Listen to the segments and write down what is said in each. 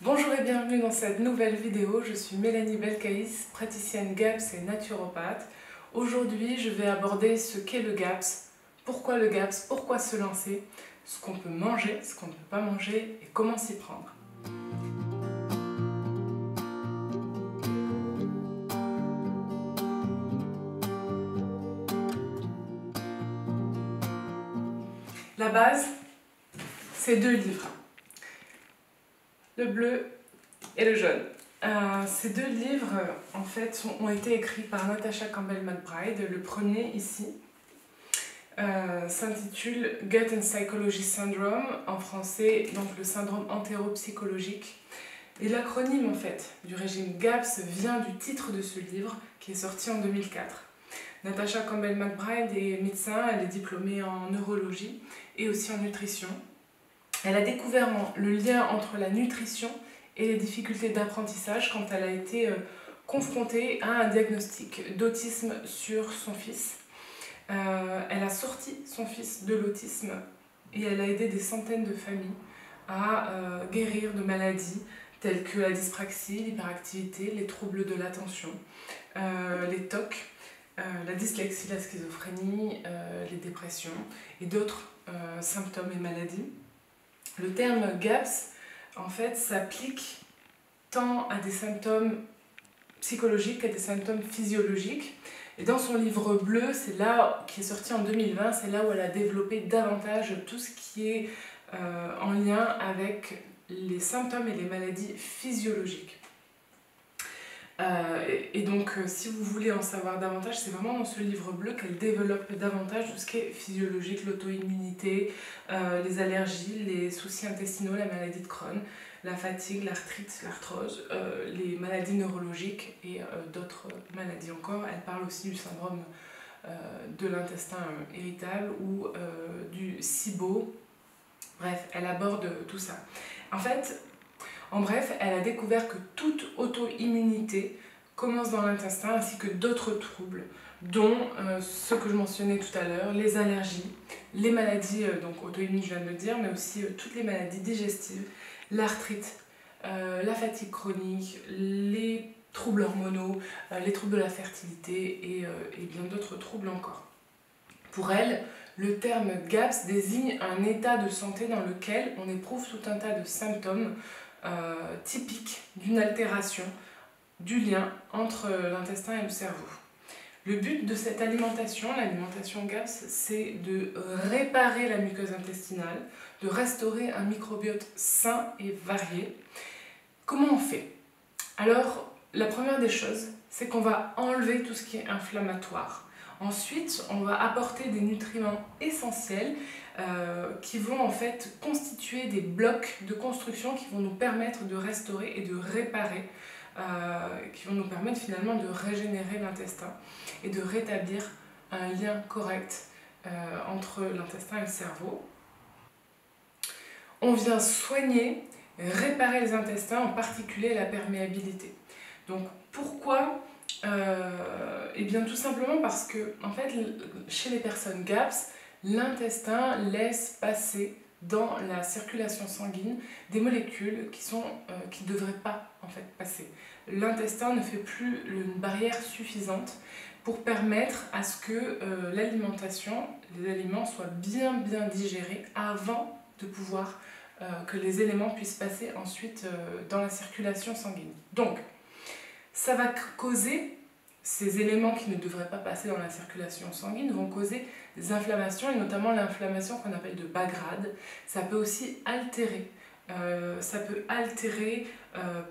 Bonjour et bienvenue dans cette nouvelle vidéo, je suis Mélanie Belkaiss, praticienne GAPS et naturopathe. Aujourd'hui, je vais aborder ce qu'est le GAPS, pourquoi se lancer, ce qu'on peut manger, ce qu'on ne peut pas manger et comment s'y prendre. La base, c'est 2 livres, le bleu et le jaune. Ces 2 livres, en fait, ont été écrits par Natasha Campbell-McBride. Le premier, ici, s'intitule « Gut and Psychology Syndrome », en français, donc le syndrome entéropsychologique. Et l'acronyme, en fait, du régime GAPS vient du titre de ce livre, qui est sorti en 2004. Natasha Campbell-McBride est médecin, elle est diplômée en neurologie et aussi en nutrition. Elle a découvert le lien entre la nutrition et les difficultés d'apprentissage quand elle a été confrontée à un diagnostic d'autisme sur son fils. Elle a sorti son fils de l'autisme et elle a aidé des centaines de familles à guérir de maladies telles que la dyspraxie, l'hyperactivité, les troubles de l'attention, les TOC, la dyslexie, la schizophrénie, les dépressions et d'autres symptômes et maladies. Le terme GAPS, en fait, s'applique tant à des symptômes psychologiques qu'à des symptômes physiologiques. Et dans son livre bleu, c'est là, qui est sorti en 2020, c'est là où elle a développé davantage tout ce qui est en lien avec les symptômes et les maladies physiologiques. Et donc, si vous voulez en savoir davantage, c'est vraiment dans ce livre bleu qu'elle développe davantage tout ce qui est physiologique, l'auto-immunité, les allergies, les soucis intestinaux, la maladie de Crohn, la fatigue, l'arthrite, l'arthrose, les maladies neurologiques et d'autres maladies encore. Elle parle aussi du syndrome de l'intestin irritable ou du SIBO. Bref, elle aborde tout ça. En bref, elle a découvert que toute auto-immunité commence dans l'intestin ainsi que d'autres troubles, dont ce que je mentionnais tout à l'heure, les allergies, les maladies auto-immunes, je viens de le dire, mais aussi toutes les maladies digestives, l'arthrite, la fatigue chronique, les troubles hormonaux, les troubles de la fertilité et bien d'autres troubles encore. Pour elle, le terme GAPS désigne un état de santé dans lequel on éprouve tout un tas de symptômes typique d'une altération du lien entre l'intestin et le cerveau. Le but de cette alimentation, l'alimentation GAPS, c'est de réparer la muqueuse intestinale, de restaurer un microbiote sain et varié. Comment on fait? Alors, la première des choses, c'est qu'on va enlever tout ce qui est inflammatoire. Ensuite, on va apporter des nutriments essentiels qui vont en fait constituer des blocs de construction qui vont nous permettre de restaurer et de réparer, qui vont nous permettre finalement de régénérer l'intestin et de rétablir un lien correct entre l'intestin et le cerveau. On vient soigner, réparer les intestins, en particulier la perméabilité. Donc pourquoi ? Et bien tout simplement parce que en fait, chez les personnes GAPS, l'intestin laisse passer dans la circulation sanguine des molécules qui ne devraient pas en fait passer. L'intestin ne fait plus une barrière suffisante pour permettre à ce que l'alimentation, les aliments soient bien digérés avant de pouvoir que les éléments puissent passer ensuite dans la circulation sanguine. Donc, ça va causer, ces éléments qui ne devraient pas passer dans la circulation sanguine vont causer des inflammations, et notamment l'inflammation qu'on appelle de bas grade. Ça peut aussi altérer,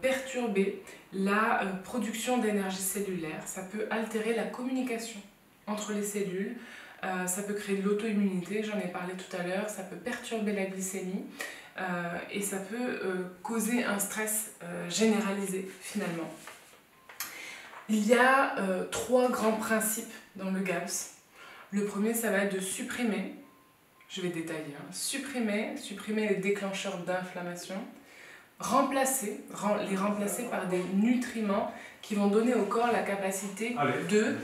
perturber la production d'énergie cellulaire, ça peut altérer la communication entre les cellules, ça peut créer de l'auto-immunité, j'en ai parlé tout à l'heure, ça peut perturber la glycémie, et ça peut causer un stress généralisé finalement. Il y a 3 grands principes dans le GAPS. Le premier, ça va être de supprimer, je vais détailler, hein, supprimer les déclencheurs d'inflammation, les remplacer par des nutriments qui vont donner au corps la capacité de,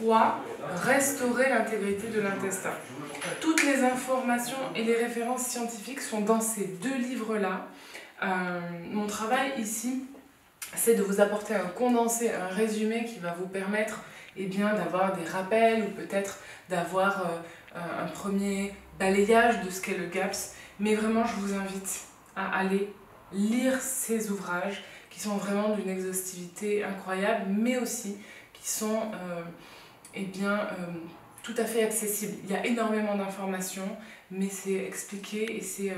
3, restaurer l'intégrité de l'intestin. Toutes les informations et les références scientifiques sont dans ces 2 livres-là. Mon travail ici, c'est de vous apporter un condensé, un résumé qui va vous permettre d'avoir des rappels ou peut-être d'avoir un premier balayage de ce qu'est le GAPS. Mais vraiment, je vous invite à aller lire ces ouvrages qui sont vraiment d'une exhaustivité incroyable, mais aussi qui sont tout à fait accessibles. Il y a énormément d'informations, mais c'est expliqué et c'est...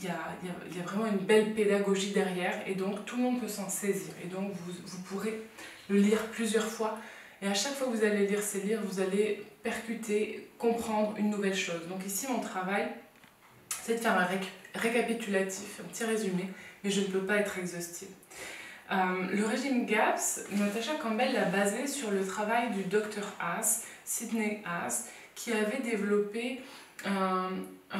Il y a vraiment une belle pédagogie derrière et donc tout le monde peut s'en saisir et donc vous pourrez le lire plusieurs fois et à chaque fois que vous allez lire ces livres, vous allez percuter, comprendre une nouvelle chose. Donc ici mon travail, c'est de faire un récapitulatif, un petit résumé, mais je ne peux pas être exhaustive. Le régime GAPS, Natasha Campbell l'a basé sur le travail du Dr. Haas, Sydney Haas, qui avait développé un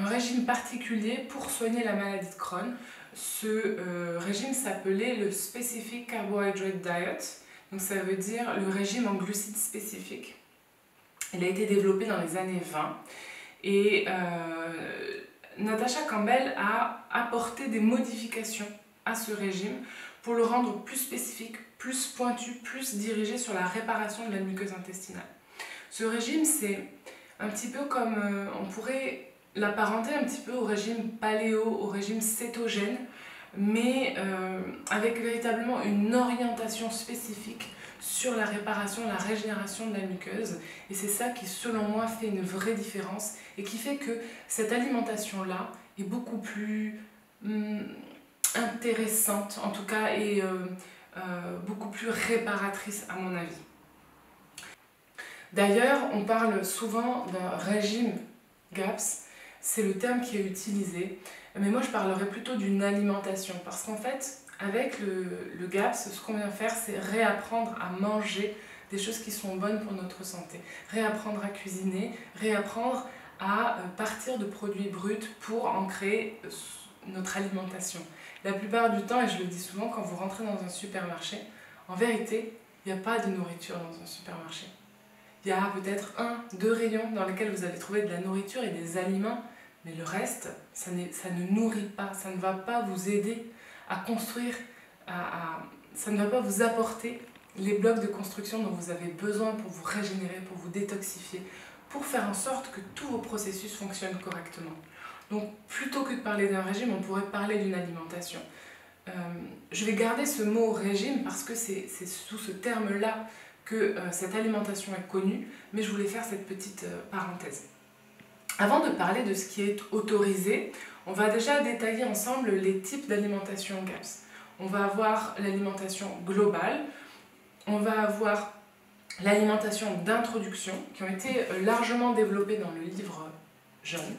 régime particulier pour soigner la maladie de Crohn. Ce régime s'appelait le Specific Carbohydrate Diet, donc ça veut dire le régime en glucides spécifiques. Il a été développé dans les années 20 et Natasha Campbell a apporté des modifications à ce régime pour le rendre plus spécifique, plus pointu, plus dirigé sur la réparation de la muqueuse intestinale. Ce régime, c'est un petit peu comme on pourrait l'apparenter un petit peu au régime paléo, au régime cétogène, mais avec véritablement une orientation spécifique sur la réparation, la régénération de la muqueuse. Et c'est ça qui, selon moi, fait une vraie différence et qui fait que cette alimentation-là est beaucoup plus intéressante, en tout cas, et beaucoup plus réparatrice, à mon avis. D'ailleurs, on parle souvent d'un régime GAPS, c'est le terme qui est utilisé, mais moi je parlerais plutôt d'une alimentation, parce qu'en fait, avec le GAPS, ce qu'on vient faire, c'est réapprendre à manger des choses qui sont bonnes pour notre santé, réapprendre à cuisiner, réapprendre à partir de produits bruts pour en créer notre alimentation. La plupart du temps, et je le dis souvent, quand vous rentrez dans un supermarché, en vérité, il n'y a pas de nourriture dans un supermarché. Il y a peut-être 1, 2 rayons dans lesquels vous allez trouver de la nourriture et des aliments, mais le reste, ça ne nourrit pas, ça ne va pas vous aider à construire, ça ne va pas vous apporter les blocs de construction dont vous avez besoin pour vous régénérer, pour vous détoxifier, pour faire en sorte que tous vos processus fonctionnent correctement. Donc plutôt que de parler d'un régime, on pourrait parler d'une alimentation. Je vais garder ce mot régime parce que c'est sous ce terme-là que cette alimentation est connue, mais je voulais faire cette petite parenthèse. Avant de parler de ce qui est autorisé, on va déjà détailler ensemble les types d'alimentation GAPS. On va avoir l'alimentation globale, on va avoir l'alimentation d'introduction, qui ont été largement développées dans le livre Jeune.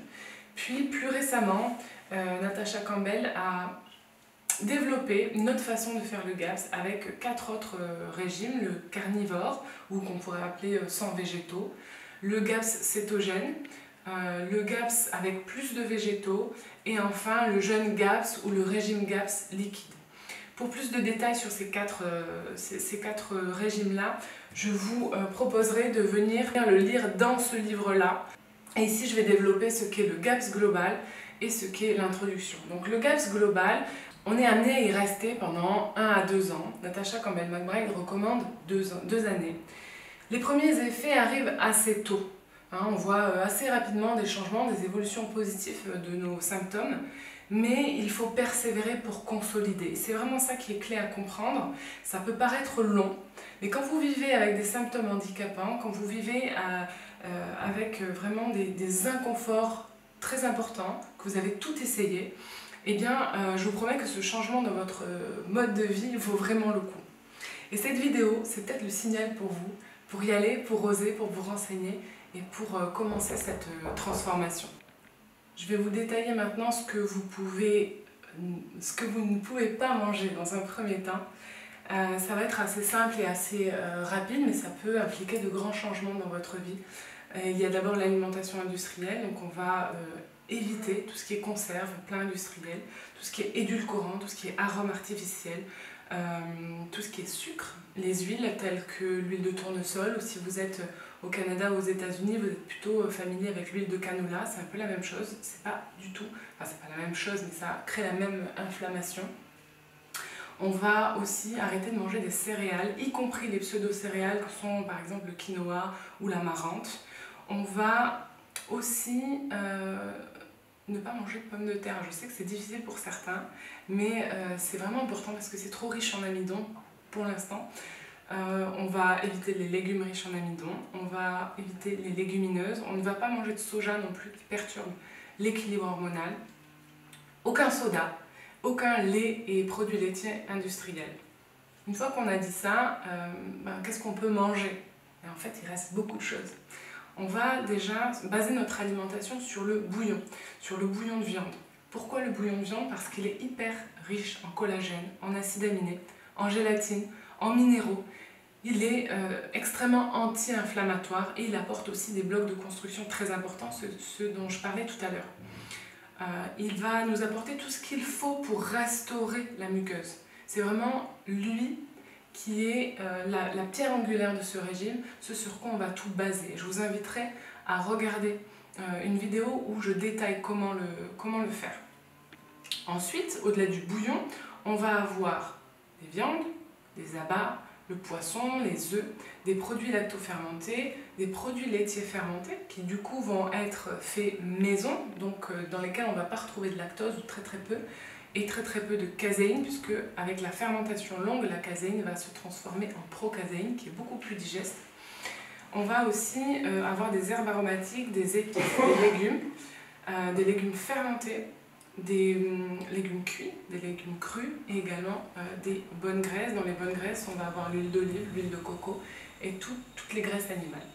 Puis plus récemment, Natasha Campbell a développer notre façon de faire le GAPS avec 4 autres régimes, le carnivore, ou qu'on pourrait appeler sans végétaux, le GAPS cétogène, le GAPS avec plus de végétaux, et enfin le jeûne GAPS ou le régime GAPS liquide. Pour plus de détails sur ces 4 régimes-là, je vous proposerai de venir le lire dans ce livre-là. Et ici, je vais développer ce qu'est le GAPS global et ce qu'est l'introduction. Donc le GAPS global, on est amené à y rester pendant 1 à 2 ans. Natasha Campbell-McBride recommande 2 années. Les premiers effets arrivent assez tôt. On voit assez rapidement des changements, des évolutions positives de nos symptômes, mais il faut persévérer pour consolider. C'est vraiment ça qui est clé à comprendre. Ça peut paraître long, mais quand vous vivez avec des symptômes handicapants, quand vous vivez avec vraiment des inconforts très importants, que vous avez tout essayé, eh bien, je vous promets que ce changement dans votre mode de vie vaut vraiment le coup. Et cette vidéo, c'est peut-être le signal pour vous, pour y aller, pour oser, pour vous renseigner et pour commencer cette transformation. Je vais vous détailler maintenant ce que vous ne pouvez pas manger dans un premier temps. Ça va être assez simple et assez rapide, mais ça peut impliquer de grands changements dans votre vie. Il y a d'abord l'alimentation industrielle, donc on va éviter tout ce qui est conserve, plein industriel, tout ce qui est édulcorant, tout ce qui est arôme artificiel, tout ce qui est sucre, les huiles telles que l'huile de tournesol, ou si vous êtes au Canada ou aux États-Unis, vous êtes plutôt familier avec l'huile de canola, c'est un peu la même chose, c'est pas du tout, enfin c'est pas la même chose, mais ça crée la même inflammation. On va aussi arrêter de manger des céréales, y compris les pseudo-céréales que sont par exemple le quinoa ou la marrante. On va aussi ne pas manger de pommes de terre. Je sais que c'est difficile pour certains, mais c'est vraiment important parce que c'est trop riche en amidon pour l'instant. On va éviter les légumes riches en amidon, on va éviter les légumineuses, on ne va pas manger de soja non plus qui perturbe l'équilibre hormonal. Aucun soda, aucun lait et produits laitiers industriels. Une fois qu'on a dit ça, qu'est-ce qu'on peut manger? Et en fait, il reste beaucoup de choses. On va déjà baser notre alimentation sur le bouillon de viande. Pourquoi le bouillon de viande? Parce qu'il est hyper riche en collagène, en acides aminés, en gélatine, en minéraux. Il est extrêmement anti-inflammatoire et il apporte aussi des blocs de construction très importants, ce dont je parlais tout à l'heure. Il va nous apporter tout ce qu'il faut pour restaurer la muqueuse. C'est vraiment lui qui est la pierre angulaire de ce régime, ce sur quoi on va tout baser. Je vous inviterai à regarder une vidéo où je détaille comment le faire. Ensuite, au-delà du bouillon, on va avoir des viandes, des abats, le poisson, les œufs, des produits lacto-fermentés, des produits laitiers fermentés qui du coup vont être faits maison, donc dans lesquels on ne va pas retrouver de lactose ou très peu, et très peu de caséine, puisque avec la fermentation longue, la caséine va se transformer en procaséine qui est beaucoup plus digeste. On va aussi avoir des herbes aromatiques, des épices, des légumes fermentés, des légumes cuits, des légumes crus et également des bonnes graisses. Dans les bonnes graisses, on va avoir l'huile d'olive, l'huile de coco et toutes les graisses animales.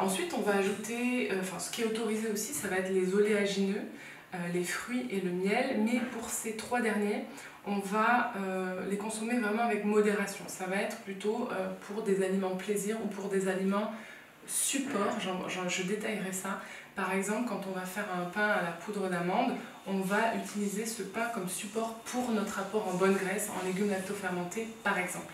Ensuite, on va ajouter, ce qui est autorisé aussi, ça va être les oléagineux, les fruits et le miel, mais pour ces trois derniers, on va les consommer vraiment avec modération. Ça va être plutôt pour des aliments plaisir ou pour des aliments support, je détaillerai ça. Par exemple, quand on va faire un pain à la poudre d'amande, on va utiliser ce pain comme support pour notre apport en bonne graisse, en légumes lactofermentés par exemple.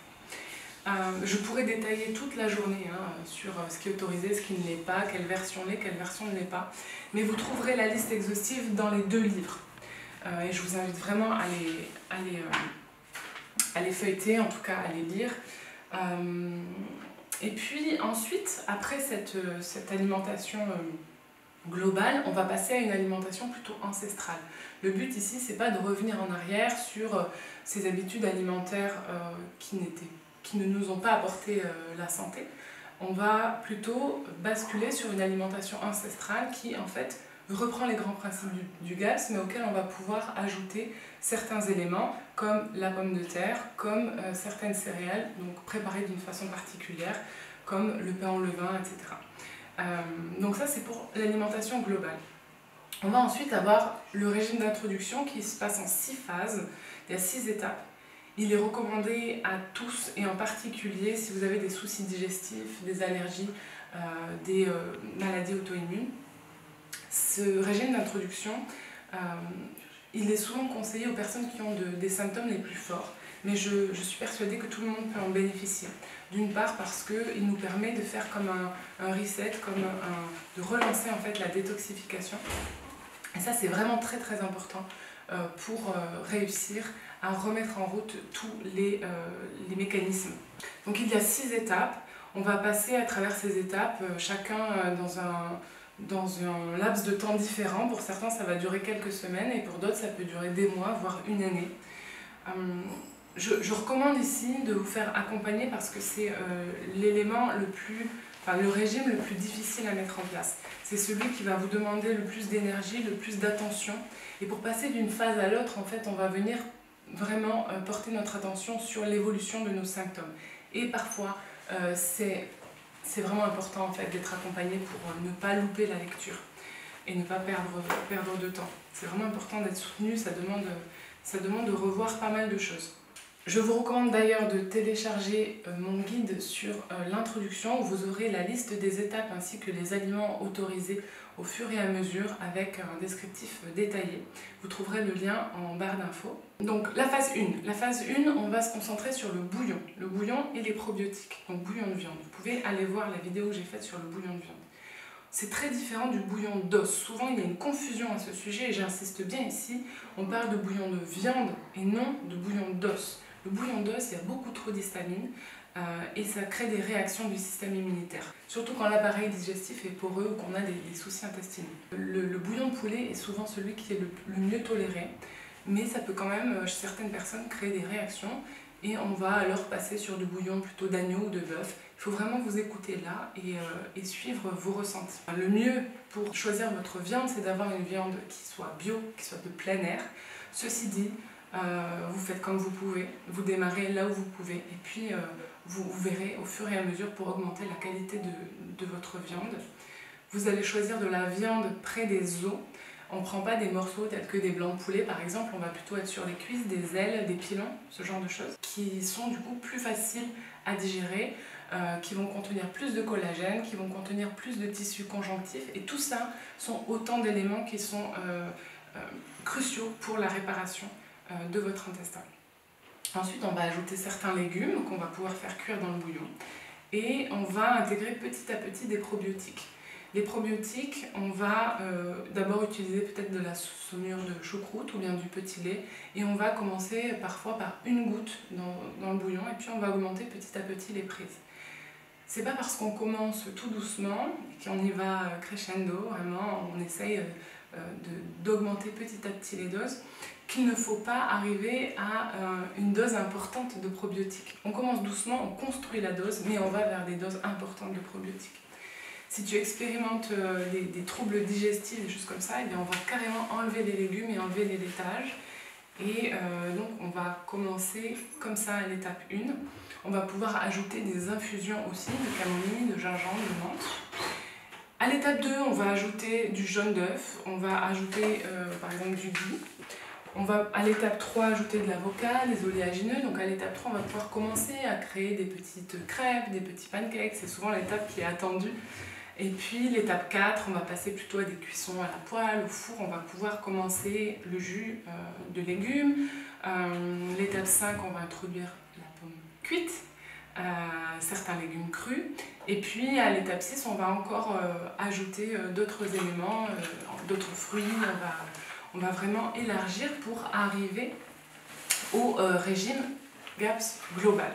Je pourrais détailler toute la journée sur ce qui est autorisé, ce qui ne l'est pas, quelle version l'est, quelle version ne l'est pas. Mais vous trouverez la liste exhaustive dans les 2 livres. Et je vous invite vraiment à les feuilleter, en tout cas à les lire. Et puis ensuite, après cette alimentation globale, on va passer à une alimentation plutôt ancestrale. Le but ici, c'est pas de revenir en arrière sur ces habitudes alimentaires qui ne nous ont pas apporté la santé. On va plutôt basculer sur une alimentation ancestrale qui en fait reprend les grands principes du GAPS, mais auquel on va pouvoir ajouter certains éléments comme la pomme de terre, comme certaines céréales donc préparées d'une façon particulière, comme le pain au levain, etc. Donc ça c'est pour l'alimentation globale. On va ensuite avoir le régime d'introduction qui se passe en 6 phases, il y a 6 étapes. Il est recommandé à tous et en particulier si vous avez des soucis digestifs, des allergies, des maladies auto-immunes. Ce régime d'introduction, il est souvent conseillé aux personnes qui ont des symptômes les plus forts, mais je suis persuadée que tout le monde peut en bénéficier. D'une part parce qu'il nous permet de faire comme un reset, de relancer en fait la détoxification. Et ça c'est vraiment très important pour réussir à remettre en route tous les mécanismes. Donc il y a 6 étapes, on va passer à travers ces étapes, chacun dans un laps de temps différent. Pour certains ça va durer quelques semaines et pour d'autres ça peut durer des mois, voire une année. Je recommande ici de vous faire accompagner parce que c'est le régime le plus difficile à mettre en place. C'est celui qui va vous demander le plus d'énergie, le plus d'attention. Et pour passer d'une phase à l'autre, en fait, on va venir vraiment porter notre attention sur l'évolution de nos symptômes. Et parfois, c'est vraiment important en fait, d'être accompagné pour ne pas louper la lecture et ne pas perdre de temps. C'est vraiment important d'être soutenu, ça demande de revoir pas mal de choses. Je vous recommande d'ailleurs de télécharger mon guide sur l'introduction où vous aurez la liste des étapes ainsi que les aliments autorisés au fur et à mesure avec un descriptif détaillé. Vous trouverez le lien en barre d'infos. Donc la phase 1. La phase 1, on va se concentrer sur le bouillon. Le bouillon et les probiotiques, donc bouillon de viande. Vous pouvez aller voir la vidéo que j'ai faite sur le bouillon de viande. C'est très différent du bouillon d'os. Souvent, il y a une confusion à ce sujet et j'insiste bien ici. On parle de bouillon de viande et non de bouillon d'os. Le bouillon d'os, il y a beaucoup trop d'histamine et ça crée des réactions du système immunitaire. Surtout quand l'appareil digestif est poreux ou qu'on a des soucis intestinaux. Le bouillon de poulet est souvent celui qui est le mieux toléré, mais ça peut quand même, chez certaines personnes, créer des réactions. Et on va alors passer sur du bouillon plutôt d'agneau ou de bœuf. Il faut vraiment vous écouter là et suivre vos ressentis. Le mieux pour choisir votre viande, c'est d'avoir une viande qui soit bio, qui soit de plein air. Ceci dit, vous faites comme vous pouvez, vous démarrez là où vous pouvez et puis vous verrez au fur et à mesure pour augmenter la qualité de votre viande. Vous allez choisir de la viande près des os. On ne prend pas des morceaux tels que des blancs de poulet par exemple, on va plutôt être sur les cuisses, des ailes, des pilons, ce genre de choses, qui sont du coup plus faciles à digérer, qui vont contenir plus de collagène, qui vont contenir plus de tissus conjonctifs, et tout ça sont autant d'éléments qui sont cruciaux pour la réparation de votre intestin. Ensuite, on va ajouter certains légumes qu'on va pouvoir faire cuire dans le bouillon, et on va intégrer petit à petit des probiotiques. Les probiotiques, on va d'abord utiliser peut-être de la saumure de choucroute ou bien du petit lait et on va commencer parfois par une goutte dans le bouillon et puis on va augmenter petit à petit les prises. C'est pas parce qu'on commence tout doucement qu'on y va crescendo, vraiment on essaye d'augmenter petit à petit les doses, qu'il ne faut pas arriver à une dose importante de probiotiques. On commence doucement, on construit la dose mais on va vers des doses importantes de probiotiques. Si tu expérimentes des troubles digestifs et choses comme ça, et bien on va carrément enlever les légumes et enlever les laitages. Et donc on va commencer comme ça à l'étape 1. On va pouvoir ajouter des infusions aussi, de camomille, de gingembre, de menthe. À l'étape 2, on va ajouter du jaune d'œuf, on va ajouter par exemple du ghee. On va à l'étape 3 ajouter de l'avocat, des oléagineux, donc à l'étape 3 on va pouvoir commencer à créer des petites crêpes, des petits pancakes, c'est souvent l'étape qui est attendue. Et puis l'étape 4, on va passer plutôt à des cuissons à la poêle, au four, on va pouvoir commencer le jus de légumes. L'étape 5, on va introduire la pomme cuite, certains légumes crus. Et puis à l'étape 6, on va encore ajouter d'autres éléments, d'autres fruits. On va vraiment élargir pour arriver au régime GAPS global.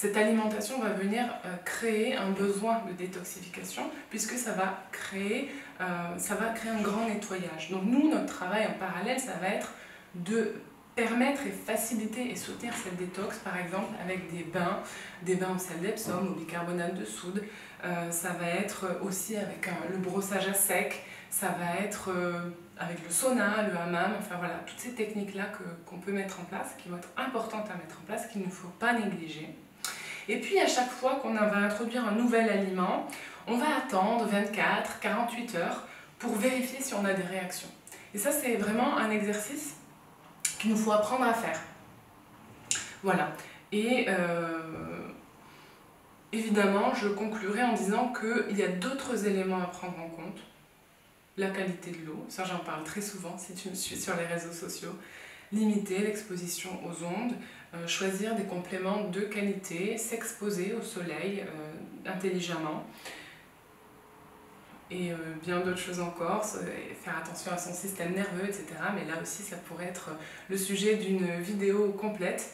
Cette alimentation va venir créer un besoin de détoxification puisque ça va créer un grand nettoyage. Donc nous, notre travail en parallèle, ça va être de permettre et faciliter et soutenir cette détox, par exemple avec des bains au sel d'Epsom, au bicarbonate de soude, ça va être aussi avec le brossage à sec, ça va être avec le sauna, le hammam, enfin voilà, toutes ces techniques-là qu'on peut mettre en place, qui vont être importantes à mettre en place, qu'il ne faut pas négliger. Et puis à chaque fois qu'on va introduire un nouvel aliment, on va attendre 24, 48 heures pour vérifier si on a des réactions. Et ça c'est vraiment un exercice qu'il nous faut apprendre à faire. Voilà. Et évidemment, je conclurai en disant qu'il y a d'autres éléments à prendre en compte. La qualité de l'eau, ça j'en parle très souvent si tu me suis sur les réseaux sociaux. Limiter l'exposition aux ondes, choisir des compléments de qualité, s'exposer au soleil intelligemment et bien d'autres choses encore, faire attention à son système nerveux, etc. Mais là aussi, ça pourrait être le sujet d'une vidéo complète.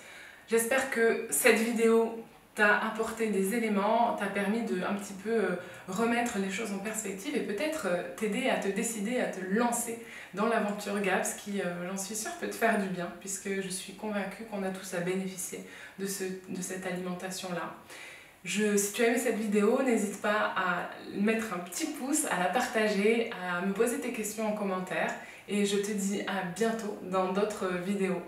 J'espère que cette vidéo t'a apporté des éléments, t'a permis de un petit peu remettre les choses en perspective et peut-être t'aider à te décider, à te lancer dans l'aventure GAPS qui, j'en suis sûre, peut te faire du bien puisque je suis convaincue qu'on a tous à bénéficier de cette alimentation-là. Si tu as aimé cette vidéo, n'hésite pas à mettre un petit pouce, à la partager, à me poser tes questions en commentaire et je te dis à bientôt dans d'autres vidéos.